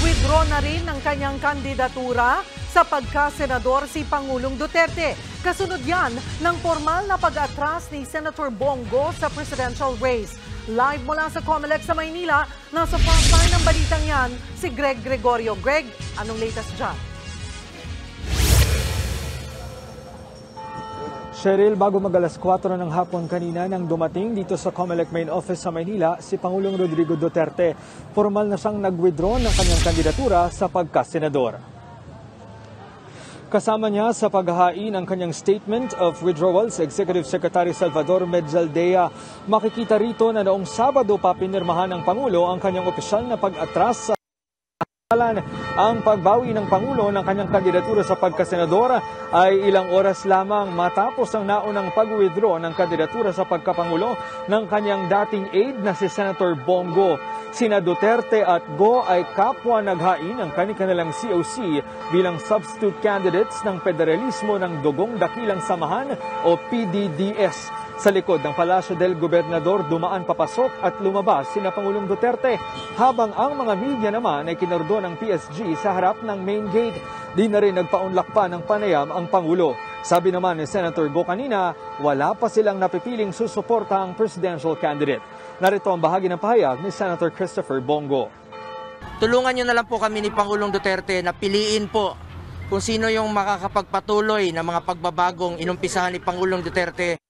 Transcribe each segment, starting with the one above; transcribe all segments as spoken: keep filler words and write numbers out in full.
Nag-withdraw na rin ng kanyang kandidatura sa pagka-senador si Pangulong Duterte. Kasunod yan ng formal na pag-atras ni Senator Bong Go sa presidential race. Live mula sa Comelec sa Maynila, nasa frontline ng balitang yan si Greg Gregorio. Greg, anong latest dyan? Cheryl, bago mag-alas kwatro ng hapon kanina nang dumating dito sa Comelec Main Office sa Maynila si Pangulong Rodrigo Duterte. Formal na siyang nag-withdraw ng kanyang kandidatura sa pagka-senador. Kasama niya sa paghahain ang kanyang statement of withdrawal sa Executive Secretary Salvador Medjaldea. Makikita rito na noong Sabado pa pinirmahan ng Pangulo ang kanyang opisyal na pag-atras sa ang pagbawi ng Pangulo ng kanyang kandidatura sa pagkasenadora ay ilang oras lamang matapos ang naunang pag-withdraw ng kandidatura sa pagkapangulo ng kanyang dating aide na si Senator Bong Go. Sina Duterte at Go ay kapwa naghain ng kanilang C O C bilang substitute candidates ng Pederalismo ng Dogong Dakilang Samahan o P D D S. Sa likod ng Palacio del Gobernador, dumaan papasok at lumabas sina Pangulong Duterte, habang ang mga media naman ay kinordon ng P S G sa harap ng main gate. Di na rin nagpaunlak pa ng panayam ang Pangulo. Sabi naman ni Senator Go kanina, wala pa silang napipiling susuporta ang presidential candidate. Narito ang bahagi ng pahayag ni Senator Christopher Bong Go. Tulungan nyo na lang po kami ni Pangulong Duterte na piliin po kung sino yung makakapagpatuloy ng mga pagbabagong inumpisahan ni Pangulong Duterte.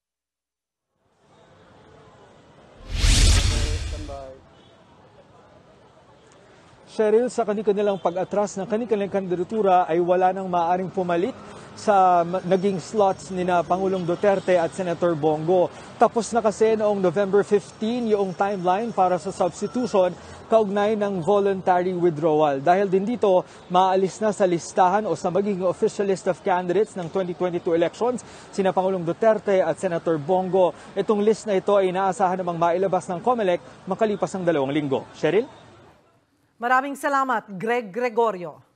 Cheryl, sa kanilang pag-atras ng kanilang kandidatura ay wala nang maaring pumalit sa naging slots ni na Pangulong Duterte at Senator Bong Go. Tapos na kasi noong November fifteen yung timeline para sa substitution kaugnay ng voluntary withdrawal. Dahil din dito, maalis na sa listahan o sa magiging official list of candidates ng twenty twenty-two elections sina Pangulong Duterte at Senator Bong Go. Itong list na ito ay inaasahan namang mailabas ng Comelec makalipas ang dalawang linggo. Cheryl? Maraming salamat, Greg Gregorio.